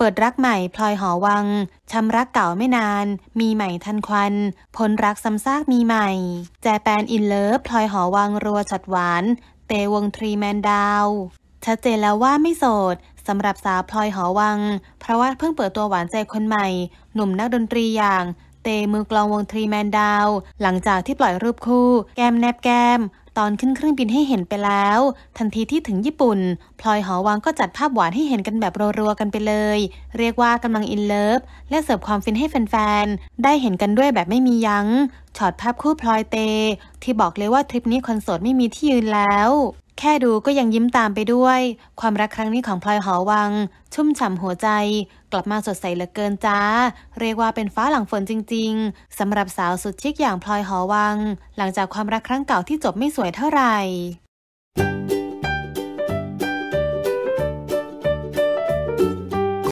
เปิดรักใหม่พลอยหอวังช้ำรักเก่าไม่นานมีใหม่ทันควันพ้นรักซ้ำซากมีใหม่แจแปนอินเลิฟพลอยหอวังรัวช็อตหวานเตวงทรีแมนดาวชัดเจนแล้วว่าไม่โสดสำหรับสาวพลอยหอวังเพราะว่าเพิ่งเปิดตัวหวานใจคนใหม่หนุ่มนักดนตรีอย่างเตมือกลองวงทรีแมนดาวหลังจากที่ปล่อยรูปคู่แก้มแนบแก้มตอนขึ้นเครื่องบินให้เห็นไปแล้วทันทีที่ถึงญี่ปุ่นพลอยหอวังก็จัดภาพหวานให้เห็นกันแบบรัวๆกันไปเลยเรียกว่ากำลังอินเลิฟและเสิร์ฟความฟินให้แฟนๆได้เห็นกันด้วยแบบไม่มียั้งช็อตภาพคู่พลอยเตที่บอกเลยว่าทริปนี้คนโสดไม่มีที่ยืนแล้วแค่ดูก็ยังยิ้มตามไปด้วยความรักครั้งนี้ของพลอยหอวังชุ่มฉ่ำหัวใจกลับมาสดใสเหลือเกินจ้าเรียกว่าเป็นฟ้าหลังฝนจริงๆสำหรับสาวสุดชิคอย่างพลอยหอวังหลังจากความรักครั้งเก่าที่จบไม่สวยเท่าไหร่